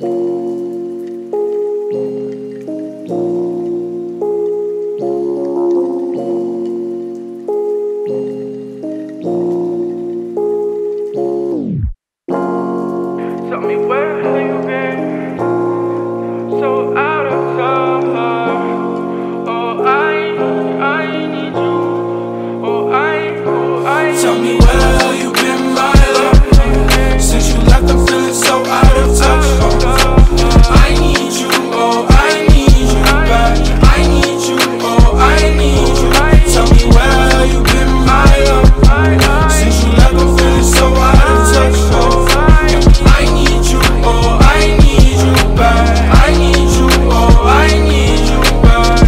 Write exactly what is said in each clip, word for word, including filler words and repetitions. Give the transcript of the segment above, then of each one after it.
Tell me where the hell you been, my love? Since you left, I'm feeling so out of touch. I need you, oh, I need you back. I need you, oh, I need you. Tell me where the hell you been, my love? Since you left, I'm feeling so out of touch. I need you, oh, I need you back. I need you, oh, I need you back.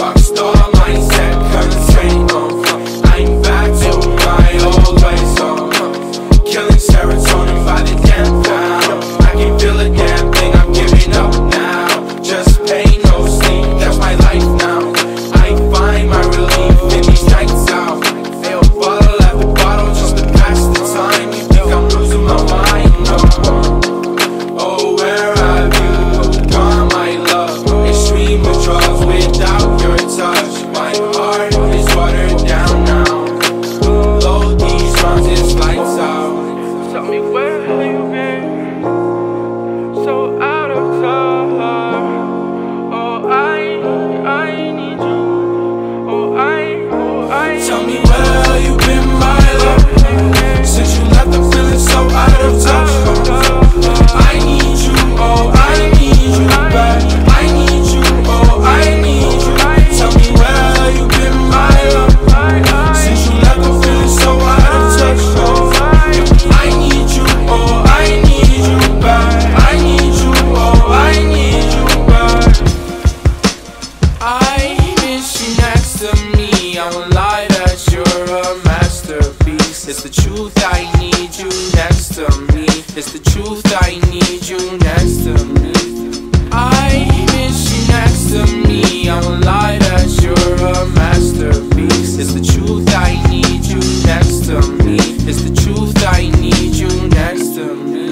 Rockstar mindset, current state. Tell me where the hell you been, my love? Since you left, I'm feeling so out of touch. I need you, oh, I need you back. I need you, oh, I need you. Tell me where the hell you been, my love? Since you left, I'm feeling so out of touch. I need you, oh, I need you back. I need you, oh, I need you back. I miss you next to me. I'm alive. It's the truth, I need you next to me. It's the truth, I need you next to me. I miss you next to me. I'm alive as you're a masterpiece. It's the truth, I need you next to me. It's the truth, I need you next to me.